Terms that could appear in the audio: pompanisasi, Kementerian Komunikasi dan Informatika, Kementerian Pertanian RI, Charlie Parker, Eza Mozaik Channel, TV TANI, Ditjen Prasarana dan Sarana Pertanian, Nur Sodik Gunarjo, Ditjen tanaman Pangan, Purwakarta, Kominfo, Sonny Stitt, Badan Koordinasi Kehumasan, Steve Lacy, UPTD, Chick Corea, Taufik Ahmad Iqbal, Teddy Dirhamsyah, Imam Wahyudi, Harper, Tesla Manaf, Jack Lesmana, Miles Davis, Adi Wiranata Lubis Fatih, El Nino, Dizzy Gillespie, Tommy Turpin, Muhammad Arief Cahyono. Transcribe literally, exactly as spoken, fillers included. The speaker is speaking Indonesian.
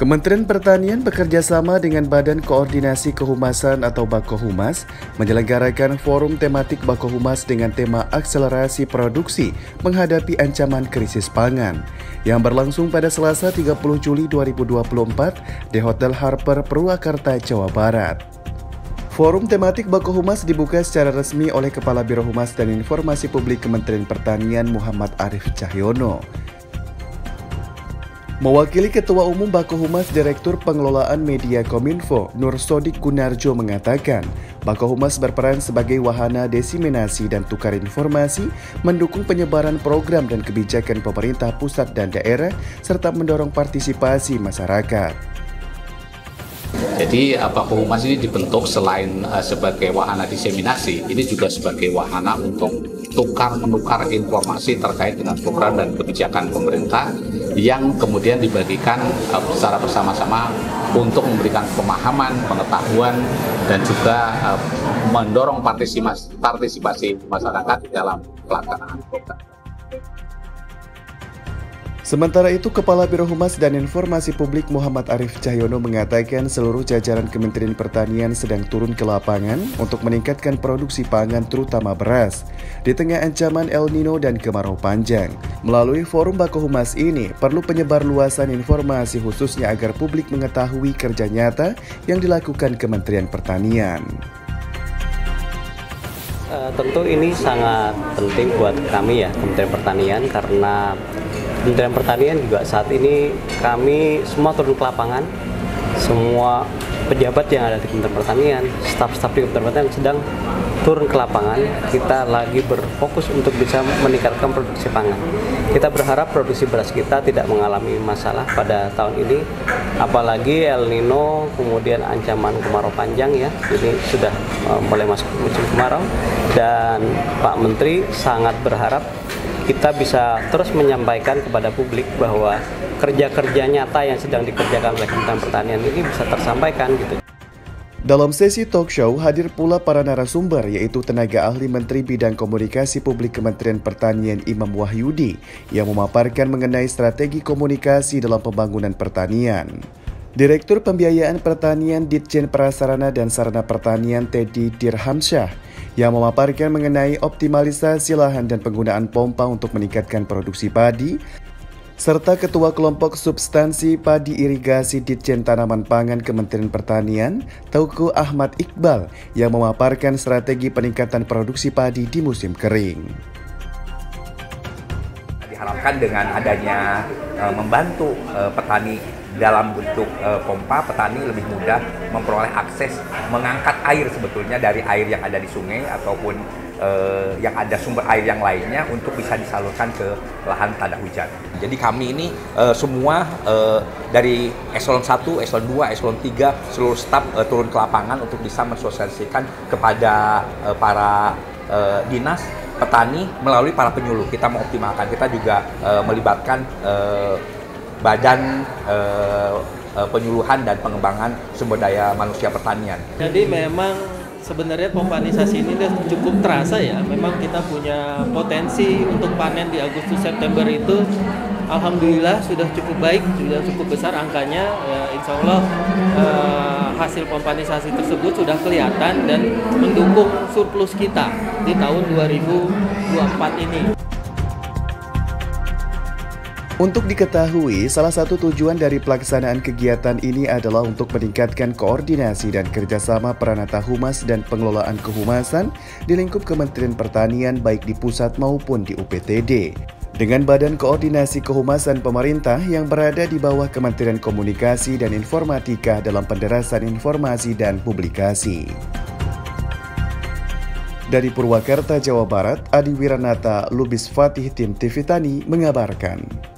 Kementerian Pertanian bekerjasama dengan Badan Koordinasi Kehumasan atau Bakohumas menyelenggarakan forum tematik Bakohumas dengan tema akselerasi produksi menghadapi ancaman krisis pangan yang berlangsung pada Selasa tiga puluh Juli dua ribu dua puluh empat di Hotel Harper, Purwakarta, Jawa Barat. Forum tematik Bakohumas dibuka secara resmi oleh Kepala Biro Humas dan Informasi Publik Kementerian Pertanian Muhammad Arief Cahyono. Mewakili Ketua Umum Bakohumas Direktur Pengelolaan Media Kominfo, Nur Sodik Gunarjo mengatakan, Bakohumas berperan sebagai wahana diseminasi dan tukar informasi, mendukung penyebaran program dan kebijakan pemerintah pusat dan daerah, serta mendorong partisipasi masyarakat. Jadi Bakohumas ini dibentuk selain sebagai wahana diseminasi, ini juga sebagai wahana untuk tukar-menukar informasi terkait dengan program dan kebijakan pemerintah, yang kemudian dibagikan uh, secara bersama-sama untuk memberikan pemahaman, pengetahuan, dan juga uh, mendorong partisipasi, partisipasi masyarakat dalam pelaksanaan program. Sementara itu, Kepala Biro Humas dan Informasi Publik Muhammad Arief Cahyono mengatakan seluruh jajaran Kementerian Pertanian sedang turun ke lapangan untuk meningkatkan produksi pangan terutama beras di tengah ancaman El Nino dan kemarau panjang. Melalui forum Bakohumas ini, perlu penyebarluasan informasi khususnya agar publik mengetahui kerja nyata yang dilakukan Kementerian Pertanian. Uh, tentu ini sangat penting buat kami ya, Kementerian Pertanian, karena Kementerian Pertanian juga saat ini kami semua turun ke lapangan, semua pejabat yang ada di Kementerian Pertanian, staf-staf di Kementerian Pertanian sedang turun ke lapangan. Kita lagi berfokus untuk bisa meningkatkan produksi pangan. Kita berharap produksi beras kita tidak mengalami masalah pada tahun ini, apalagi El Nino, kemudian ancaman kemarau panjang ya, ini sudah mulai masuk musim kemarau, dan Pak Menteri sangat berharap kita bisa terus menyampaikan kepada publik bahwa kerja-kerja nyata yang sedang dikerjakan oleh Kementerian Pertanian ini bisa tersampaikan gitu. Dalam sesi talk show hadir pula para narasumber, yaitu tenaga ahli Menteri Bidang Komunikasi Publik Kementerian Pertanian Imam Wahyudi yang memaparkan mengenai strategi komunikasi dalam pembangunan pertanian. Direktur Pembiayaan Pertanian Ditjen Prasarana dan Sarana Pertanian Teddy Dirhamsyah yang memaparkan mengenai optimalisasi lahan dan penggunaan pompa untuk meningkatkan produksi padi, serta Ketua Kelompok Substansi Padi Irigasi Ditjen Tanaman Pangan Kementerian Pertanian Taufik Ahmad Iqbal yang memaparkan strategi peningkatan produksi padi di musim kering. Diharapkan dengan adanya e, membantu e, petani dalam bentuk e, pompa, petani lebih mudah memperoleh akses mengangkat air sebetulnya dari air yang ada di sungai ataupun e, yang ada sumber air yang lainnya untuk bisa disalurkan ke lahan tanda hujan. Jadi kami ini e, semua e, dari eselon satu, eselon dua, eselon tiga, seluruh staf e, turun ke lapangan untuk bisa mensosialisasikan kepada e, para e, dinas petani melalui para penyuluh. Kita mengoptimalkan, kita juga e, melibatkan e, Badan eh, Penyuluhan dan Pengembangan Sumber Daya Manusia Pertanian. Jadi memang sebenarnya pompanisasi ini cukup terasa ya. Memang kita punya potensi untuk panen di Agustus-September itu alhamdulillah sudah cukup baik, sudah cukup besar angkanya. Ya, insya Allah eh, hasil pompanisasi tersebut sudah kelihatan dan mendukung surplus kita di tahun dua ribu dua puluh empat ini. Untuk diketahui, salah satu tujuan dari pelaksanaan kegiatan ini adalah untuk meningkatkan koordinasi dan kerjasama peranata humas dan pengelolaan kehumasan di lingkup Kementerian Pertanian baik di pusat maupun di U P T D, dengan Badan Koordinasi Kehumasan Pemerintah yang berada di bawah Kementerian Komunikasi dan Informatika dalam penderasan informasi dan publikasi. Dari Purwakarta, Jawa Barat, Adi Wiranata Lubis Fatih, tim T V TANI mengabarkan.